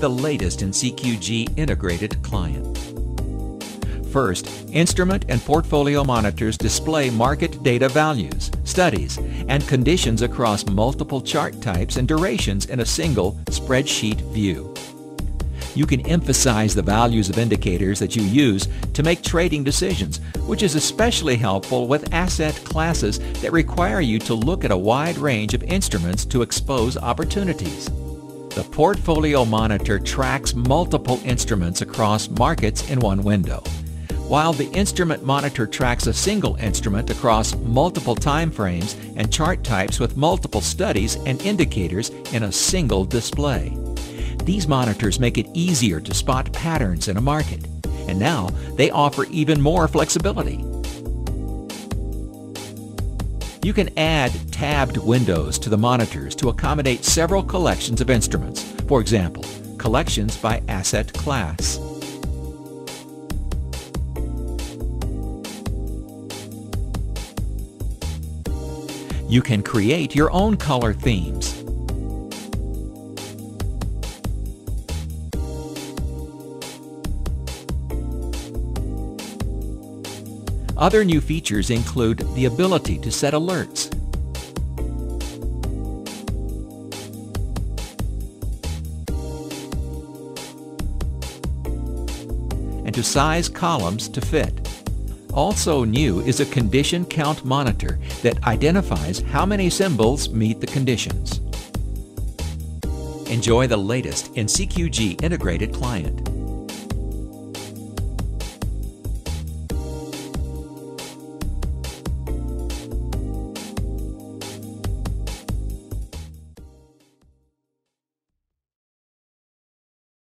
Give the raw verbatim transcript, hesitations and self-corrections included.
the latest in C Q G integrated client. First, instrument and portfolio monitors display market data values, studies, and conditions across multiple chart types and durations in a single spreadsheet view. You can emphasize the values of indicators that you use to make trading decisions, which is especially helpful with asset classes that require you to look at a wide range of instruments to expose opportunities. The portfolio monitor tracks multiple instruments across markets in one window, while the instrument monitor tracks a single instrument across multiple time frames and chart types with multiple studies and indicators in a single display. These monitors make it easier to spot patterns in a market, and now they offer even more flexibility. You can add tabbed windows to the monitors to accommodate several collections of instruments, for example, collections by asset class. You can create your own color themes. Other new features include the ability to set alerts, and to size columns to fit. Also new is a condition count monitor that identifies how many symbols meet the conditions. Enjoy the latest in C Q G Integrated Client.